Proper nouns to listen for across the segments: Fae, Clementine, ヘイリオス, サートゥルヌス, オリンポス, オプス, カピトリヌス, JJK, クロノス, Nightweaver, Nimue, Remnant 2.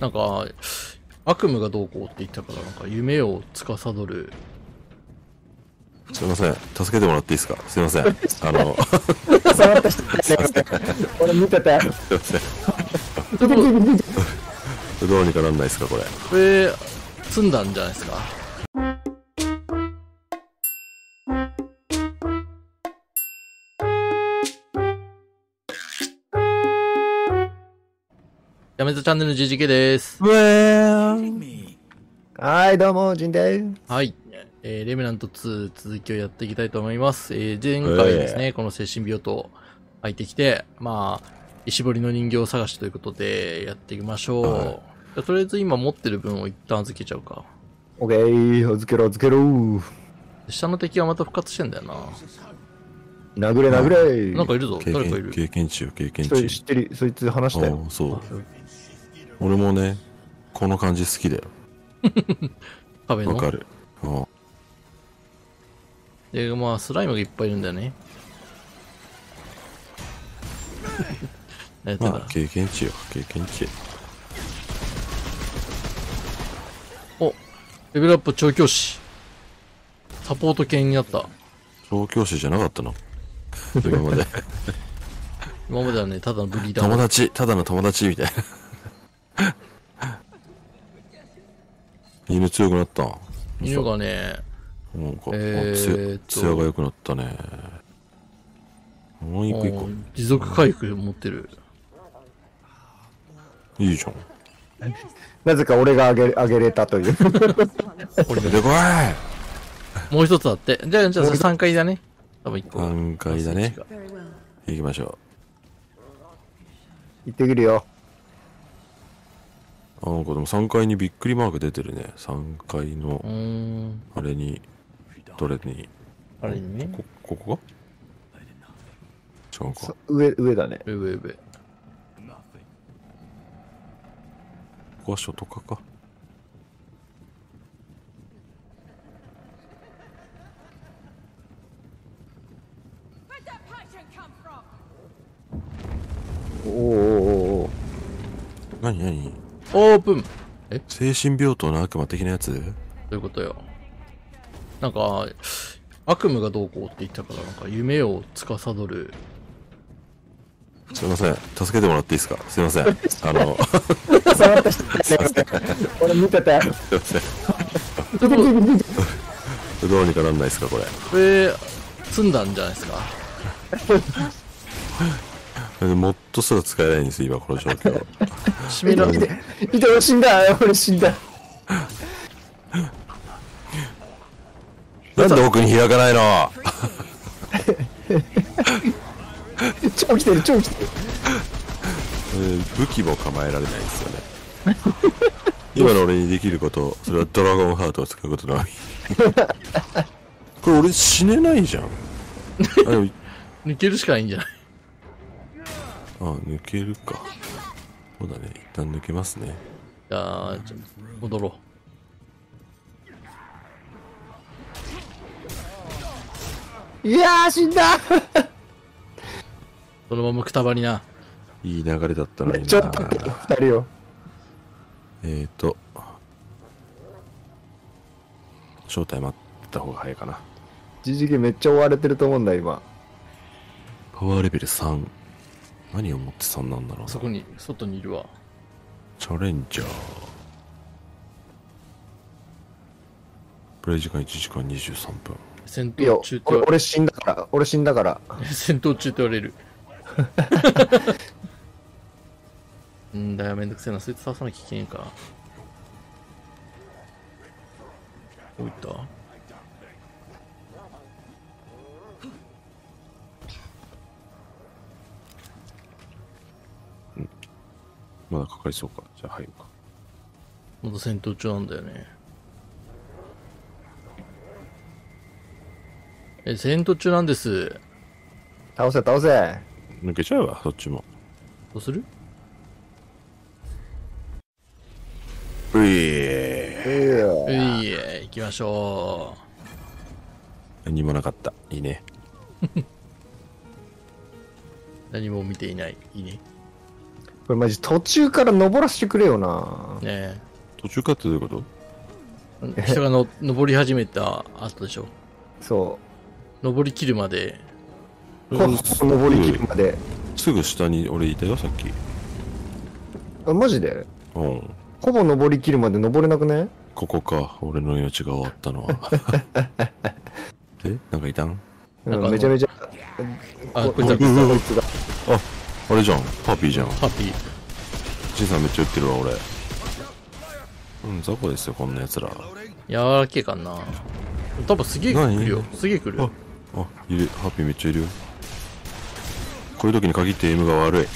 なんか悪夢がどうこうって言ったから、なんか夢を司る。すいません、助けてもらっていいですか。すいません、俺見てて、すいませんどうにかなんないですかこれ。これ詰んだんじゃないですか。やめずチャンネル JJK です。はいどうも、ジンです。はい、レミナント2続きをやっていきたいと思います。前回ですね、この精神病棟入ってきて、まあ石彫りの人形を探しということでやっていきましょう。じゃとりあえず今持ってる分を一旦預けちゃうか。オッケー、預けろ。下の敵はまた復活してんだよな。殴れ。なんかいるぞ、誰かいる。経験値。知ってる、そいつ話したよ。そう、俺もね、この感じ好きだよ。壁の。わかる。で、まあ、スライムがいっぱいいるんだよね。まあ、経験値よ、経験値。お、レベルアップ調教師。サポート犬になった。調教師じゃなかったの今まで。今まではね、ただのブリーダー。ただの友達みたいな。犬強くなった。犬がね、なんか艶が良くなったね。もう一個。持続回復持ってる。いいじゃん。なぜか俺があげれたという。俺でこい。もう一つあって、じゃあ3階だね。多分1個。3階だね。行きましょう。行ってくるよ。なんかでも3階にびっくりマーク出てるね。3階のあれに、どれに、あれにね、ここが違うか。上だね。上。ここはショートカーか。おお。何オープン。精神病棟の悪魔的なやつ？どういうことよ。なんか悪夢がどうこうって言ったから、なんか夢を司る。すいません、助けてもらっていいですか。すいません、俺見てて、すいませんどうにかなんないですかこれ。これ詰んだんじゃないですか。もっとすら使えないんです今この状況。見て俺死んだ。なんで奥に開かないの。超来てる。武器も構えられないですよね。今の俺にできること、それはドラゴンハートを使うことな。これ俺死ねないじゃん。抜けるしかないんじゃない。あ、抜けるか。そうだね、一旦抜けますね。じゃあ戻ろう。いやー死んだ。そのままくたばりな。いい流れだったのにな。ちょっと2人よ。正体待った方が早いかな。JJKめっちゃ追われてると思うんだ今。パワーレベル3。何を持って3なんだろう。そこに外にいるわ。チャレンジャー。プレイ時間1時間23分。戦闘中って俺死んだから戦闘中って言われる。んだよ、めんどくせえな。そいつ倒さなきゃいけないか。どういったまだかかりそうか。じゃあ入るか。まだ戦闘中なんだよね。戦闘中なんです。倒せ。抜けちゃうわそっちも。どうする。ういえ行きましょう。何もなかった。いいね。何も見ていない。いいね。これマジ途中から登らせてくれよな。ねえ、途中からってどういうこと？人がの登り始めた後でしょ。そう、登り切るまで、登り切るまで、すぐ下に俺いたよさっき。あ、マジで？うん、ほぼ登り切るまで登れなくね？ここか、俺の命が終わったのは。え、なんかいたん？うん、めちゃめちゃ、あ、こいつだ、こいつだ。あ、あれじゃん、パピーじゃん。パピー。じいさんめっちゃ撃ってるわ、俺。うん、雑魚ですよ、こんな奴ら。柔らけえかな。多分すげえ来るよ。すげえ来る。あ、いる。ハッピーめっちゃいるよ。こういう時に限ってエイムが悪い。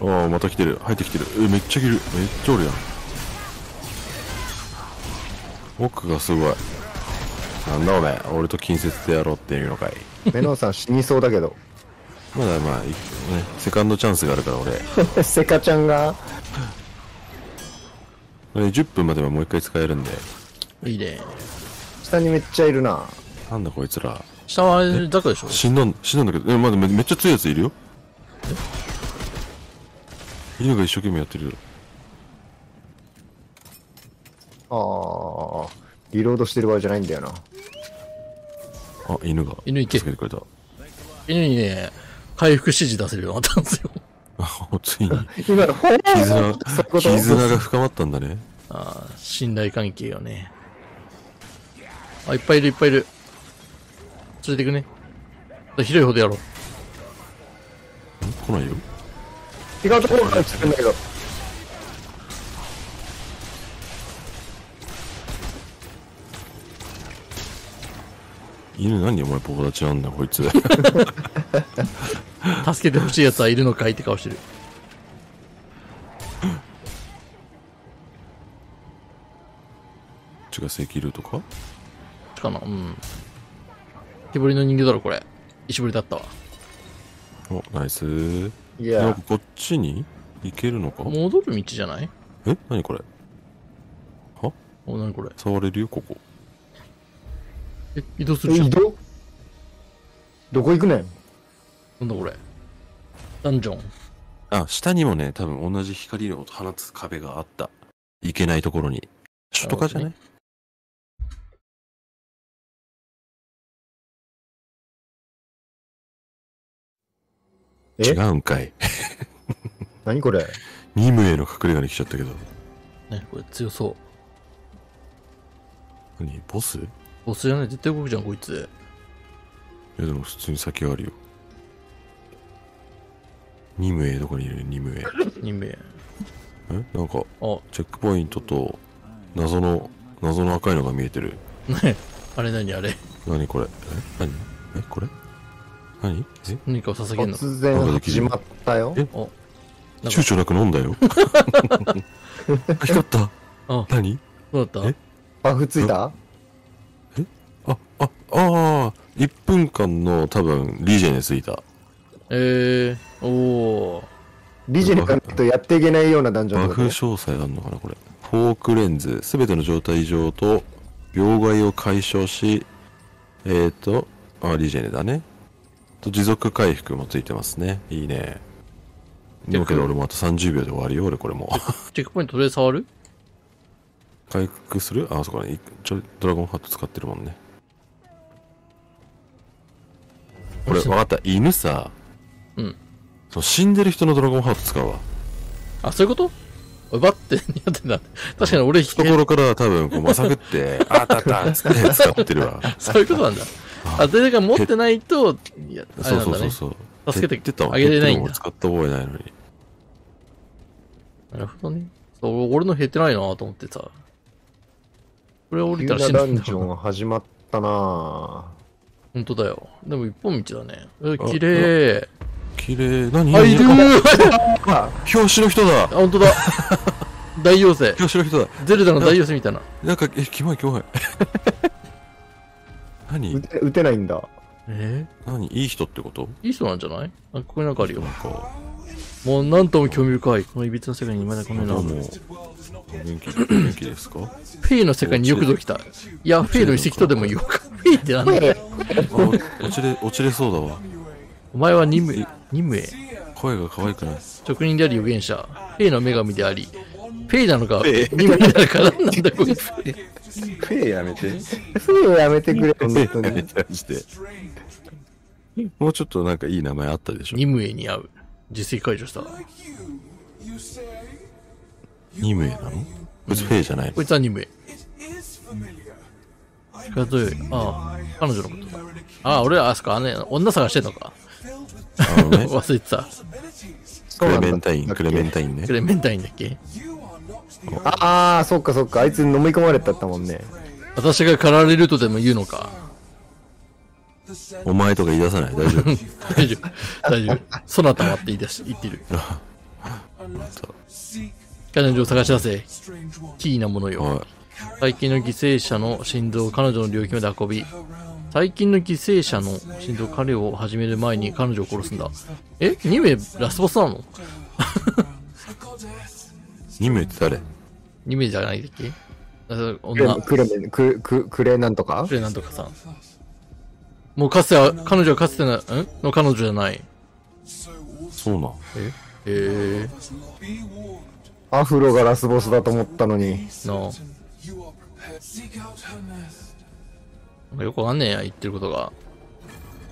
ああ、また来てる。入ってきてる。え、めっちゃ来る。めっちゃおるやん。奥がすごい。なんだおめえ、俺と近接でやろうっていうのかい。メノンさん死にそうだけど。まだまあ、ね、セカンドチャンスがあるから俺。セカちゃんが。10分まではもう一回使えるんで。いいね。下にめっちゃいるな。なんだこいつら。下はあれだからでしょ。死んだんだけど、まだめっちゃ強いやついるよ。犬が一生懸命やってる。ああ、リロードしてる場合じゃないんだよな。あ、犬が。犬行け。助けてくれた。犬にね、回復指示出せるようになったんですよ。ついに今の絆が深まったんだね。ああ、信頼関係よね。あ、いっぱいいる、いっぱいいる。連れてくね。広いほどやろう。来ないよ。違うところから来てるんだけど。犬何お前友達なんだこいつ。助けてほしいやつはいるのかいって顔してる。違う、石竜とかかな。うん、手彫りの人形だろこれ。石彫りだったわ。お、ナイス。いや、こっちに行けるのか。戻る道じゃない？え、何これ。は、お、何これ。触れるよここ。え、移動するじゃん。移動？どこ行くねん。なんだこれ。ダンジョン。あ、下にもね、多分同じ光を放つ壁があった。いけないところに。外かじゃない？違うんかい。何これ。ニムエの隠れ家に来ちゃったけど。何これ、強そう。何、ボス？ボスじゃない、絶対動くじゃんこいつ。いやでも普通に先あるよ。2名どこにいる？ 2 名。2名。え、なんかチェックポイントと謎の赤いのが見えてる。ね、あれ何あれ。何これ。え、何？え、これ？何？え、何かを捧げるの。突然始まったよ。え、躊躇なく飲んだよ。光った。何？どうだった？え、パフついた？ああ、1分間の多分リジェネついた。おお。リジェネかとやっていけないようなダンジョンだね。バフ詳細あんのかなこれ。フォークレンズ、すべての状態異常と病害を解消し、リジェネだね。と持続回復もついてますね。いいね。でもけど俺もあと30秒で終わりよ、俺これも。チェックポイントで触る？回復する？あ、そこね。ドラゴンハット使ってるもんね。これ分かった、犬さ、うん、そう、死んでる人のドラゴンハート使うわ。あ、そういうこと？奪ってやってんだ。確かに俺懐から多分こうまさぐってあったあったつって使ってるわ。そういうことなんだ。あ、誰か持ってないと。いや、そうそうそう、助けてあげれないんだ。使った覚えないのに。なるほどね。俺の減ってないなと思ってさ。これ降りたら死んだ。ダンジョン始まったな。本当だよ。でも一本道だね。綺麗。綺麗。何？あ、いる。表紙の人だ。あ、本当だ。大妖精。表紙の人だ。ゼルダの大妖精みたいな。なんか、え、キモいキモい。何？打てないんだ。何？いい人ってこと？いい人なんじゃない？あ、ここになんかあるよ。なんか。もうなんとも興味深い。このいびつの世界にまだこのような。元気ですか？フェイの世界によくぞ来た。いや、フェイの遺跡とでも言おうか。フェイってなんだよ。落ちれそうだわ。お前は任務へ。声が可愛くない。職人であり預言者、フェイの女神であり。フェイなのか任務なのか何なんだこいつ。フェイやめて、フェイやめてくれ。フェイやめてマジで。もうちょっとなんかいい名前あったでしょ。任務へに合う。実績解除した。任務へなの？こいつフェイじゃないの？こいつは任務へ。ああ、彼女のことだ。ああ、俺はあそこ、ね、女探してんのか。あのね、忘れてた。クレメンタインね。クレメンタインだっけ。ああ、そっかそっか、あいつに飲み込まれたったもんね。私が駆られるとでも言うのか。お前とか言い出さない。大丈夫。大丈夫。大丈夫。そなた待って言ってる。彼女を探し出せ。キーなものよ。はい、最近の犠牲者の心臓を彼女の領域まで運び、最近の犠牲者の心臓、彼を始める前に彼女を殺すんだ。え、2名ラスボスなの？ 2 名って誰？ 2 名じゃないだっけ。クレなんとか？クレなんとかさん。もうかつては、彼女はかつての、彼女じゃない。そうなん。アフロがラスボスだと思ったのに。なあ。よくわかんねえや、言ってることが。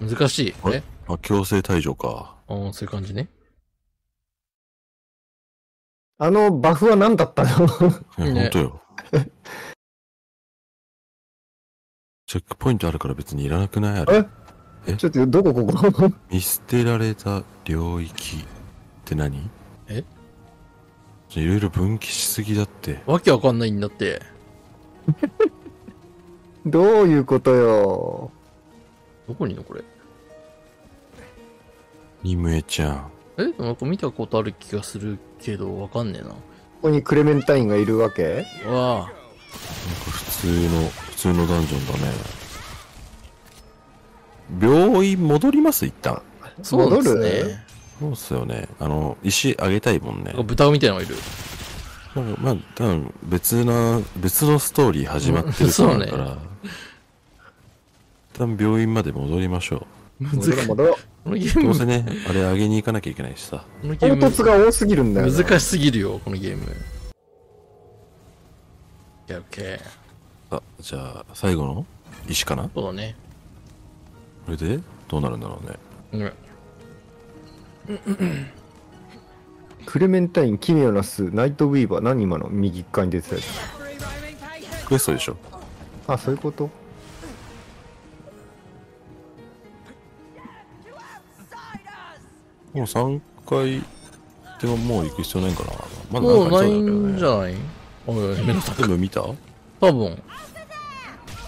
難しい。え？あ、強制退場か。ああ、そういう感じね。あのバフは何だったの？本当よ。チェックポイントあるから別にいらなくない？あれ？え？ちょっとどこここ？見捨てられた領域って何？え？いろいろ分岐しすぎだって。わけわかんないんだって。どういうことよ。どこにいんのこれ。ニムエちゃん。え、なんか見たことある気がするけど、わかんねえな。ここにクレメンタインがいるわけ。わあ。なんか普通のダンジョンだね。病院戻ります一旦。そうですね。そうっすよね。石あげたいもんね。豚みたいなのがいる。まあ、多分別のストーリー始まってるから、ね、一旦病院まで戻りましょう。戻ろう。どうせね、あれ上げに行かなきゃいけないしさ。凹凸が多すぎるんだよ。難しすぎるよ、このゲーム。オッケー。あ、じゃあ、最後の石かな。そうだね。これで、どうなるんだろうね。うん。クレメンタイン、奇妙な巣、ナイトウィーバー、何今の右側に出てたやつ。クエストでしょ。あ、そういうこと。もう3回でももう行く必要ないかな。まだなんかないんじゃない？目の全部見た？多分。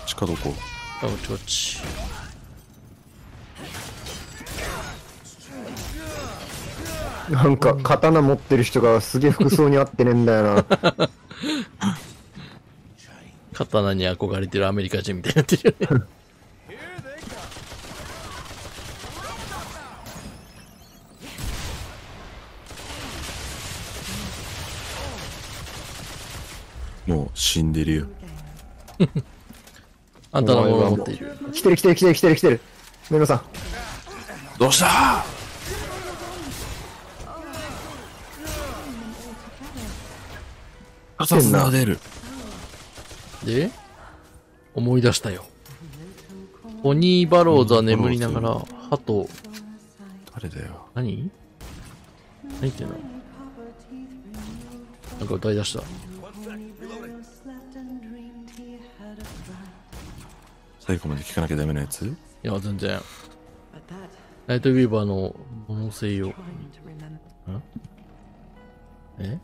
近どこ？あ、こっち。なんか刀持ってる人がすげえ服装に合ってねえんだよな。刀に憧れてるアメリカ人みたいになってるよね。もう死んでるよ。あんたのもの持っている。来てる。メロさん。どうした？なでるで思い出したよ。ポニーバローズは眠りながら歯と誰だよ。何言ってんの。なんか歌い出した。最後まで聞かなきゃダメなやつ。いや全然。ナイトウィーバーのものせよ。え、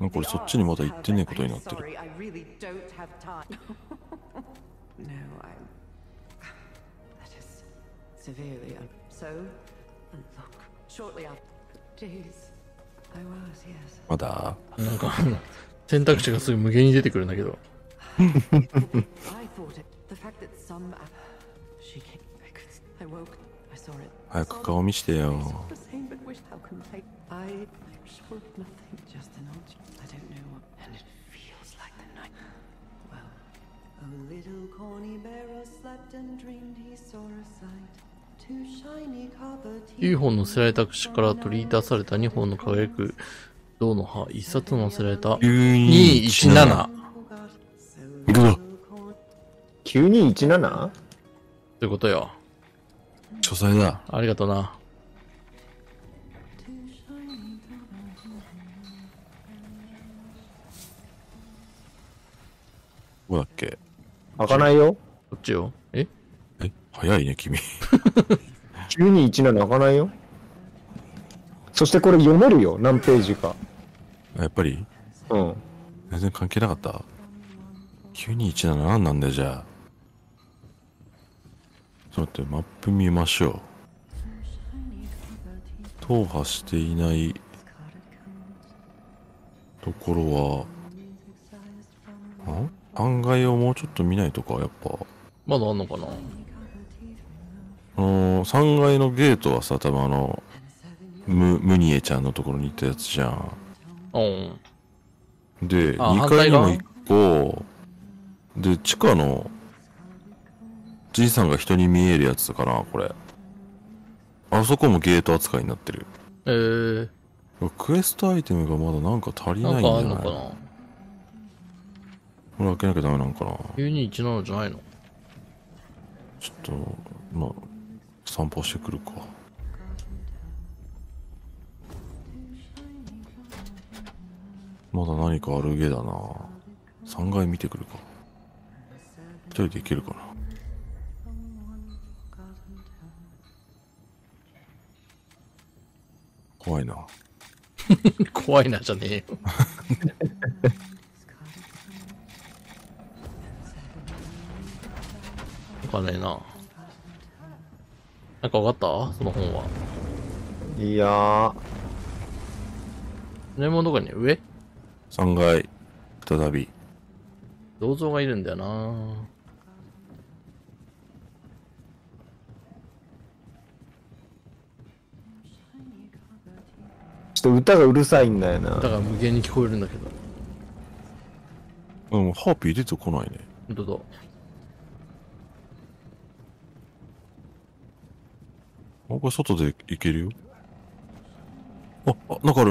なんか俺そっちにまだ行ってねえことになってる。まだなんか選択肢がすぐ無限に出てくるんだけど。早く顔見してよ。A little corny barrow slept and dreamed he saw a sight. Two shiny copper teeth. 9本のせられた口から取り出された2本の輝く銅の歯、1冊のせられた9217。いくぞ。9217？ ってことよ。書斎だ。ありがとな。どこだっけ？開かないよ。こっちよ。え、早いね、君。9217開かないよ。そしてこれ読めるよ、何ページか。やっぱり？うん。全然関係なかった。9217何なんだよ、じゃあ。ちょっと待って、マップ見ましょう。踏破していないところは、ん？案外をもうちょっと見ないとか、やっぱまだあんのかな。3階のゲートはさ、多分ムニエちゃんのところに行ったやつじゃん。うん。で、2階にも1個で、地下のじいさんが人に見えるやつかな、これ。あそこもゲート扱いになってる。クエストアイテムがまだなんか足りないんじゃない？なんかあるのかな。これ開けなきゃダメなんかな。9217じゃないの？ちょっと、まあ、散歩してくるか。まだ何かあるげだな。3階見てくるか。一人で行けるかな。怖いな。怖いなじゃねえよ。わかんないな。なんかわかった？その本は。いやー。それもどこに？上？ 3 階、再び。銅像がいるんだよな。ちょっと歌がうるさいんだよな。歌が無限に聞こえるんだけど。うん、ハーピー出てこないね。どうぞ。これ外で行けるよ。あ、なんかある。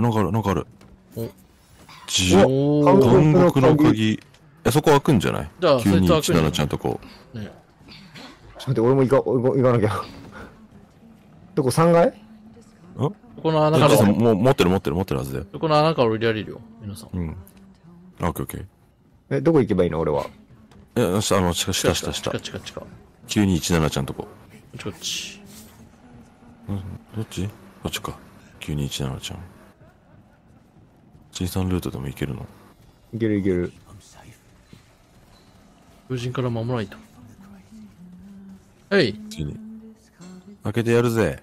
お、監獄の鍵。え、そこ開くんじゃない？じゃあ、9217ちゃんとこう。ね、ちょっと待って、俺も行かなきゃ。どこ、3階？ん？この穴から。もう持ってるはずだよ。この穴から降りられるよ、皆さん。うん。あ、OK。え、どこ行けばいいの俺は。え、下。近。9217ちゃんとこ。こっち。どっちか。9217ちゃん。C3ルートでも行けるの？行ける。友人から守らないと。はい。開けてやるぜ。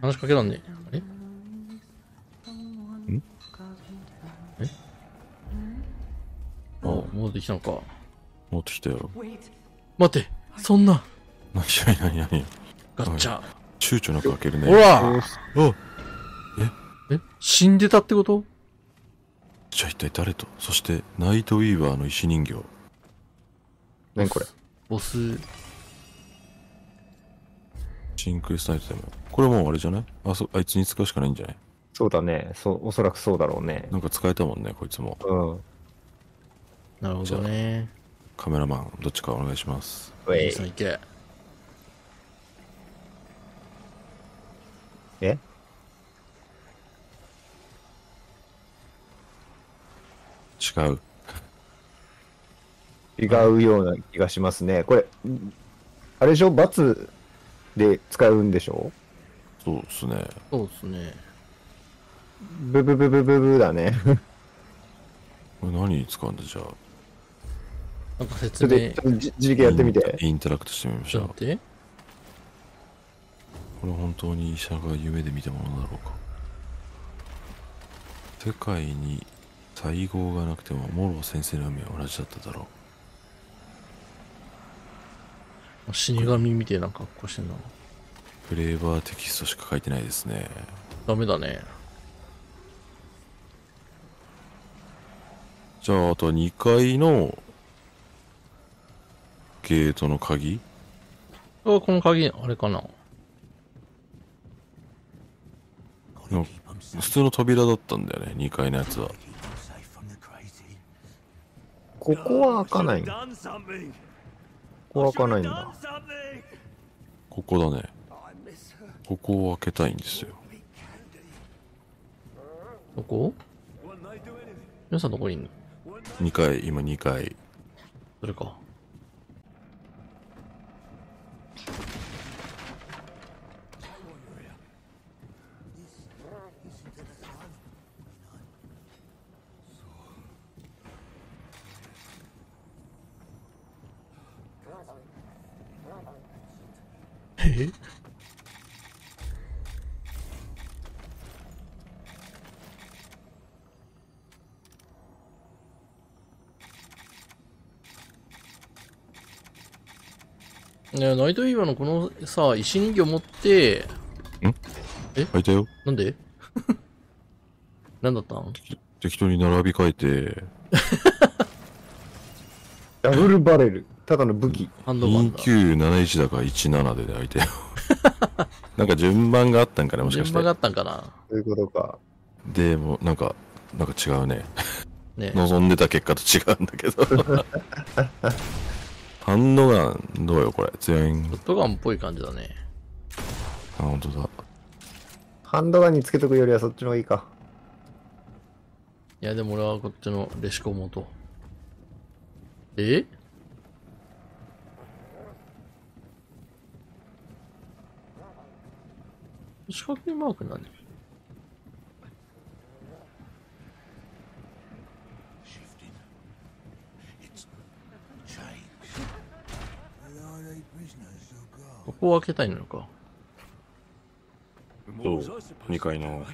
話しかけらんねえ。あれ？ん？え？あ、戻ってきたのか。戻ってきたよ。待って、そんな。何ガッチャ。躊躇なく開けるね。ほら！え？死んでたってこと？じゃあ一体誰と？そして、ナイトウィーバーの石人形。何これ？ボス。シンクエストアイテム。これもうあれじゃない？あいつに使うしかないんじゃない？そうだね。おそらくそうだろうね。なんか使えたもんね、こいつも。うん。なるほどね。カメラマン、どっちかお願いします。行け。え？違うような気がしますね。これあれでしょ、×で使うんでしょ。そうっすね。ブブだね。これ何に使うんだ。じゃあなんか説明自力やってみて。インタラクトしてみましょう。これ本当に医者が夢で見たものだろうか。世界に才能がなくてもモロ先生の夢は同じだっただろう。死神みたいな格好してんな。フレーバーテキストしか書いてないですね。ダメだね。じゃああとは2階のゲートの鍵？この鍵、あれかな。普通の扉だったんだよね、2階のやつは。ここは開かないんだ。ここは開かないんだ。ここだね。ここを開けたいんですよ。どこ？皆さんどこにいんの？2階、今2階。それか。ねえ、ナイトウィーバーのこのさ、石人形持って。ん？え？開いたよ。なんで？なんだったん？適当に並び替えて。ダブルバレル。ただの武器。2971だから17で開いたよ。なんか順番があったんかな、もしかして。順番があったんかな。そういうことか。でも、なんか違うね。ね、望んでた結果と違うんだけど。ハンドガン、どうよこれ。全員。ハンドガンっぽい感じだね。あ、ほんとだ。ハンドガンにつけとくよりはそっちの方がいいか。いや、でも俺はこっちのレシコモと。え？四角いマーク何？ここを開けたいのか。そう、2階の。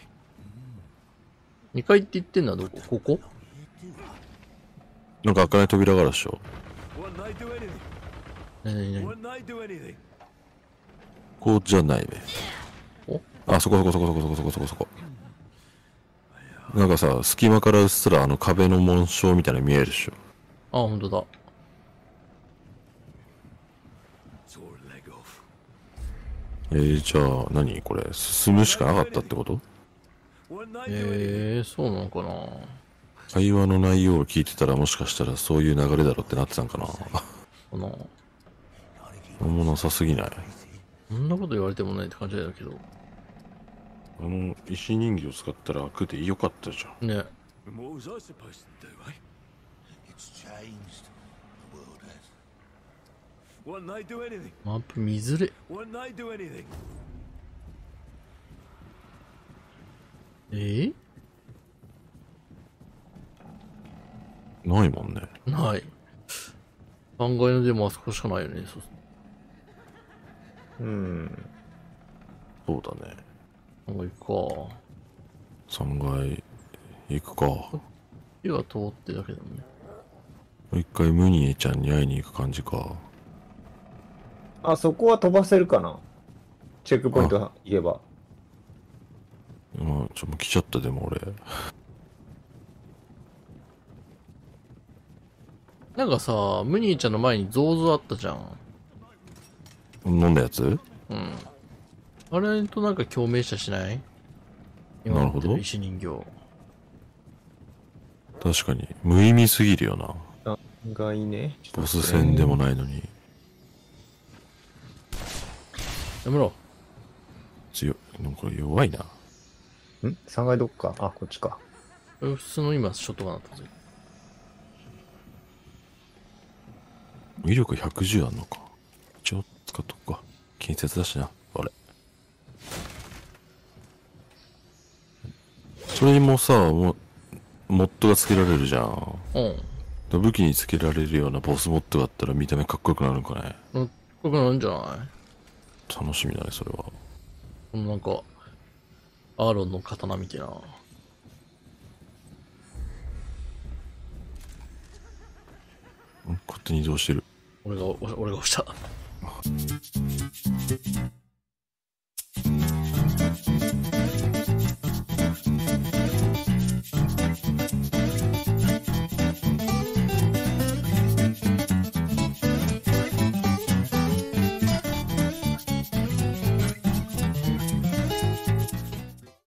2階って言ってんのはどこ？ここ？なんか開かない扉があるでしょ。こうじゃないね。お？あ、そこ。なんかさ、隙間からうっすらあの壁の紋章みたいなの見えるでしょ。あ、ほんとだ。じゃあ何これ、進むしかなかったってこと？そうなのかな。会話の内容を聞いてたら、もしかしたらそういう流れだろってなってたんかな。何もなさすぎない？そんなこと言われてもないって感じだけど、あの石人形使ったら開くでよかったじゃんね。マップ見ずれ。ないもんね。ない。3階のでもあそこしかないよね。うん。そうだね。3階行くか。3階行くか。火は通ってだけだもんね。もう一回ムニエちゃんに会いに行く感じか。あそこは飛ばせるかな、チェックポイント言えば。まあ、もう来ちゃった、でも俺。なんかさ、ムニーちゃんの前にゾウゾウあったじゃん。飲んだやつ？うん。あれとなんか共鳴者しない？なるほど。石人形。確かに、無意味すぎるよな。案外ね。ボス戦でもないのに。やめろ。強い。でもこれ弱いな。ん？ 3 階どっか。あ、こっちか。普通の今、ショットガンだったぜ。威力110あんのか。一応使っとくか。近接だしな、あれ。それにもさ、モッドがつけられるじゃん。うん。武器につけられるようなボスモッドがあったら見た目かっこよくなるんかね。かっこよくなるんじゃない？楽しみだね、それは。なんか、アーロンの刀みたいな。勝手に移動してる。俺が押した。